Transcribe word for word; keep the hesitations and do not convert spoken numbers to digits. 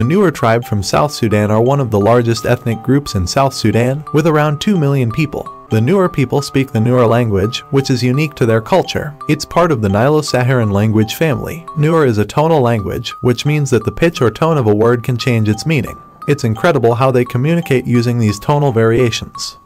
The Nuer tribe from South Sudan are one of the largest ethnic groups in South Sudan, with around two million people. The Nuer people speak the Nuer language, which is unique to their culture. It's part of the Nilo-Saharan language family. Nuer is a tonal language, which means that the pitch or tone of a word can change its meaning. It's incredible how they communicate using these tonal variations.